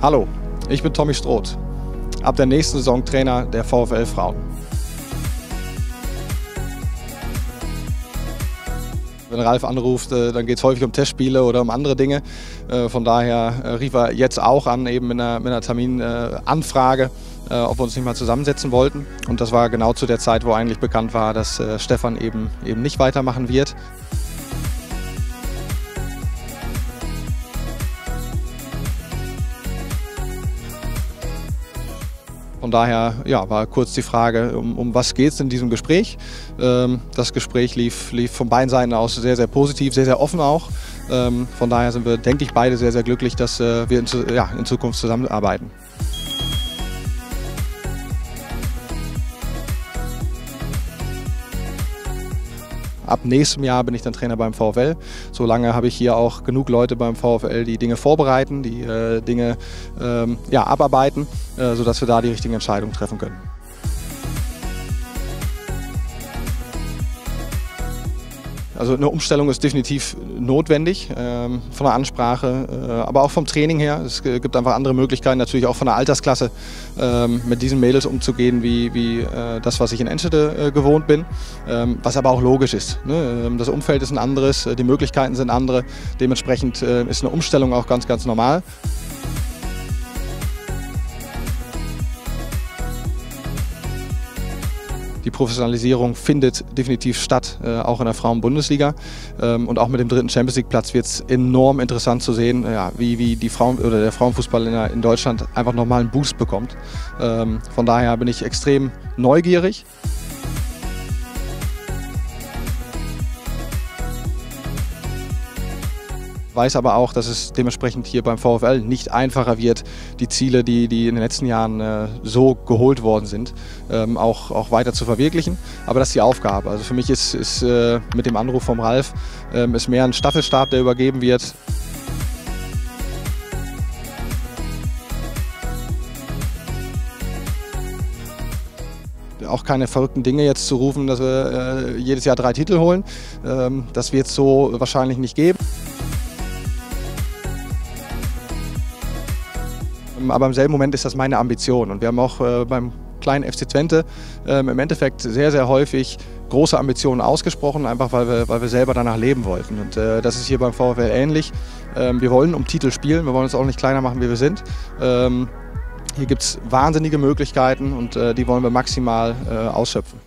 Hallo, ich bin Tommy Stroot, ab der nächsten Saison Trainer der VfL Frauen. Wenn Ralf anruft, dann geht es häufig um Testspiele oder um andere Dinge. Von daher rief er jetzt auch an, eben mit einer Terminanfrage, ob wir uns nicht mal zusammensetzen wollten. Und das war genau zu der Zeit, wo eigentlich bekannt war, dass Stefan eben nicht weitermachen wird. Von daher ja, war kurz die Frage, um was geht es in diesem Gespräch. Das Gespräch lief von beiden Seiten aus sehr, sehr positiv, sehr, sehr offen auch. Von daher sind wir, denke ich, beide sehr, sehr glücklich, dass wir in Zukunft zusammenarbeiten. Ab nächstem Jahr bin ich dann Trainer beim VfL. Solange habe ich hier auch genug Leute beim VfL, die Dinge vorbereiten, die Dinge abarbeiten, sodass wir da die richtigen Entscheidungen treffen können. Also eine Umstellung ist definitiv notwendig, von der Ansprache, aber auch vom Training her. Es gibt einfach andere Möglichkeiten, natürlich auch von der Altersklasse mit diesen Mädels umzugehen, wie das, was ich in Enschede gewohnt bin, was aber auch logisch ist, ne? Das Umfeld ist ein anderes, die Möglichkeiten sind andere, dementsprechend ist eine Umstellung auch ganz, ganz normal. Die Professionalisierung findet definitiv statt, auch in der Frauen-Bundesliga. Und auch mit dem dritten Champions-League-Platz wird es enorm interessant zu sehen, ja, wie die Frauen oder der Frauenfußball in Deutschland einfach nochmal einen Boost bekommt. Von daher bin ich extrem neugierig. Ich weiß aber auch, dass es dementsprechend hier beim VfL nicht einfacher wird, die Ziele, die in den letzten Jahren so geholt worden sind, auch weiter zu verwirklichen. Aber das ist die Aufgabe. Also für mich ist mit dem Anruf vom Ralf ist mehr ein Staffelstab, der übergeben wird. Auch keine verrückten Dinge jetzt zu rufen, dass wir jedes Jahr 3 Titel holen. Das wird es so wahrscheinlich nicht geben. Aber im selben Moment ist das meine Ambition und wir haben auch beim kleinen FC Twente im Endeffekt sehr, sehr häufig große Ambitionen ausgesprochen, einfach weil wir selber danach leben wollten und das ist hier beim VfL ähnlich. Wir wollen um Titel spielen, wir wollen uns auch nicht kleiner machen, wie wir sind. Hier gibt es wahnsinnige Möglichkeiten und die wollen wir maximal ausschöpfen.